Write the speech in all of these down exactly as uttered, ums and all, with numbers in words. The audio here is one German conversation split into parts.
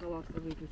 шоколадка выпить.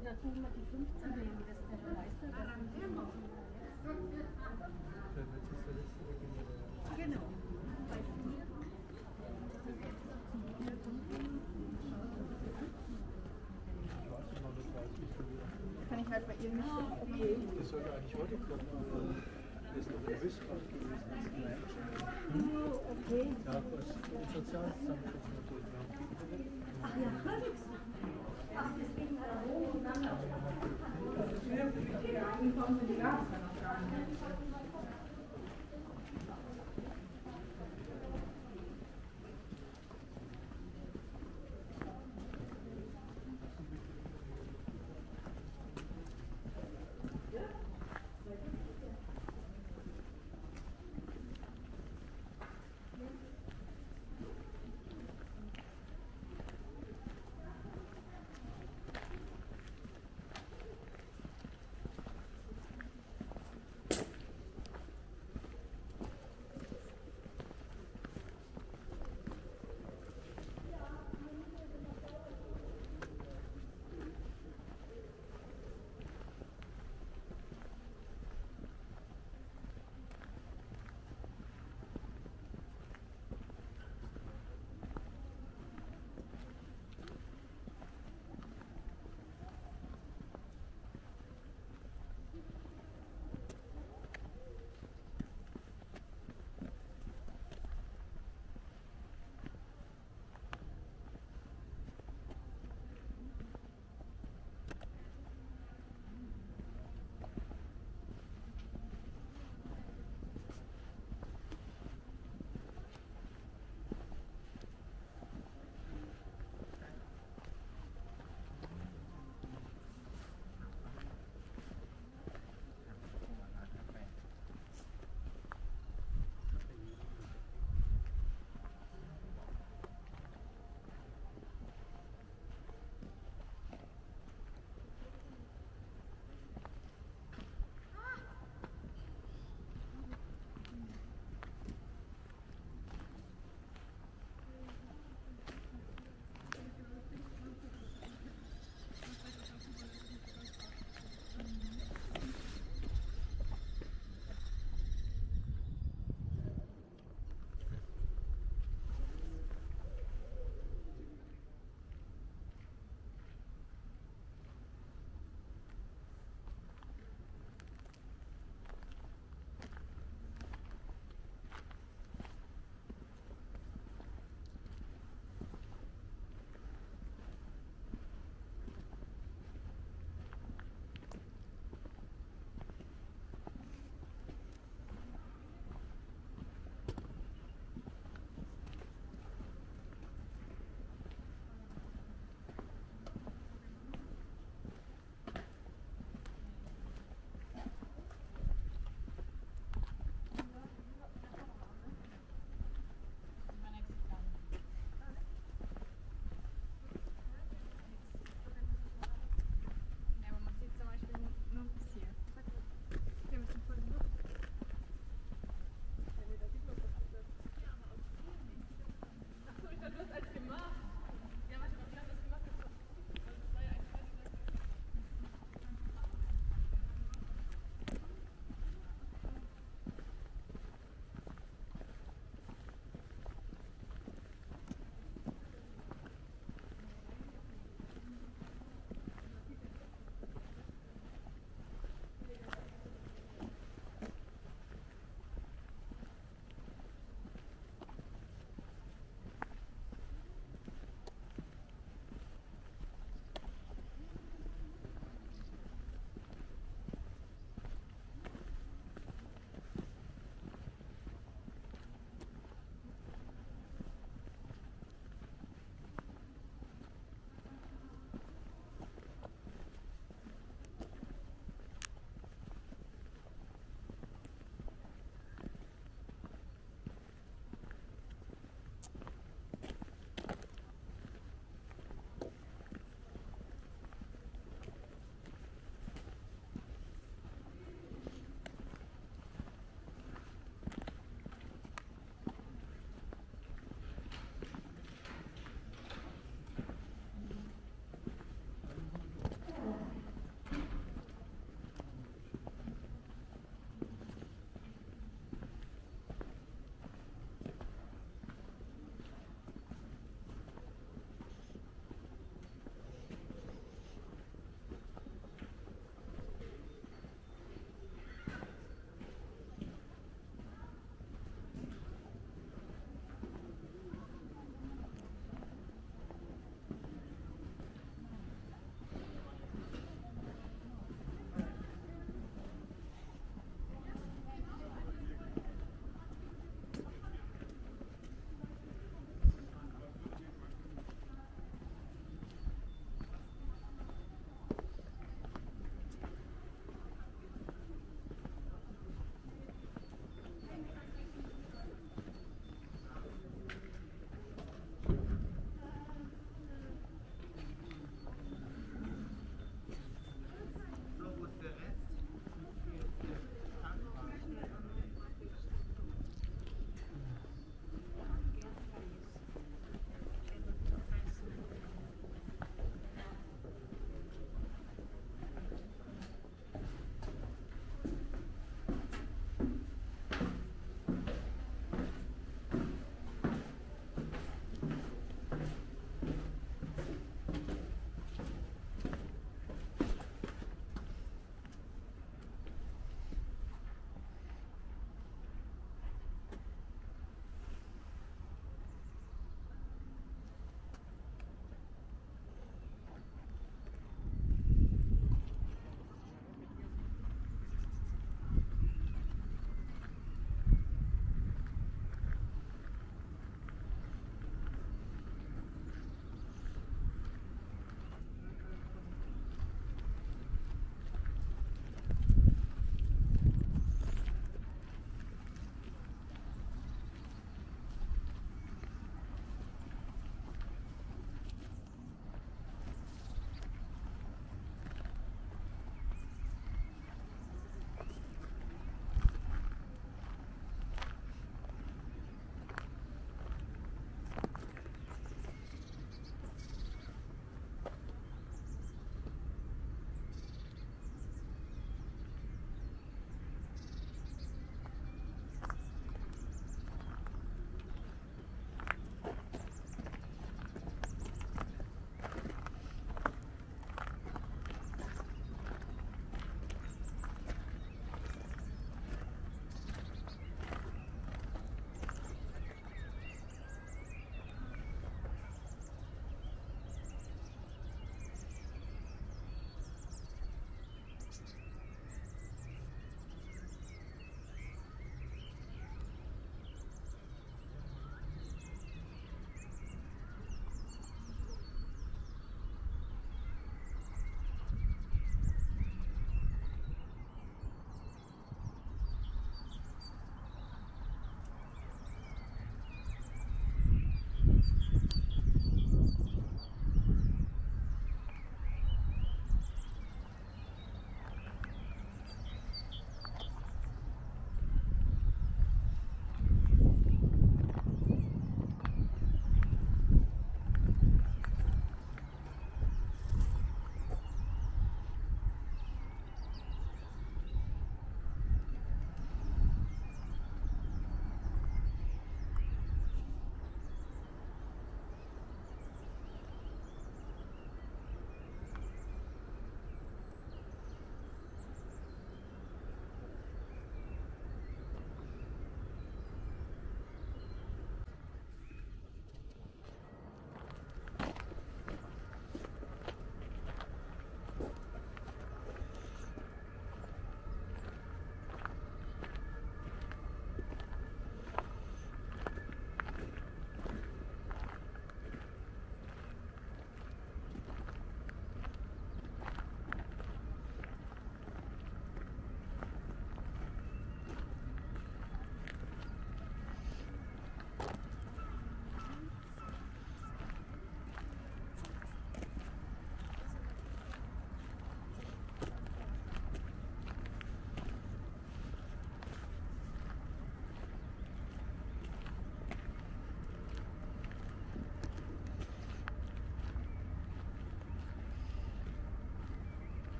Oder tun wir die fünfzehn nehmen, das ist der Meister. Genau. Bei vier. Kann ich halt bei ihr nicht probieren. Das sollte eigentlich heute kommen, aber das ist noch in Österreich gewesen. Nur okay. Ja, das ist ein soziales Zusammenkunftsmodell. Ach ja, ach, deswegen hat er hoch und dann auch. Das ist wirklich die Einkommen, die gab es ja noch gar nicht.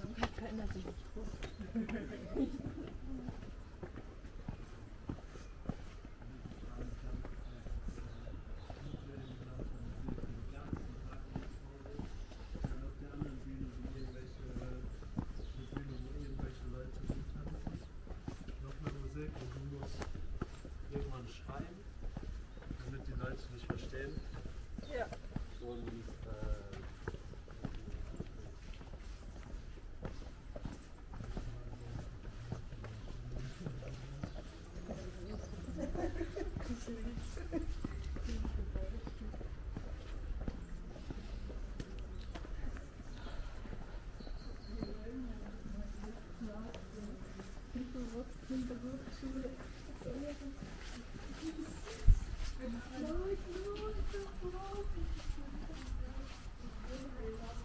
Krankheit verändert sich nicht. Thank you.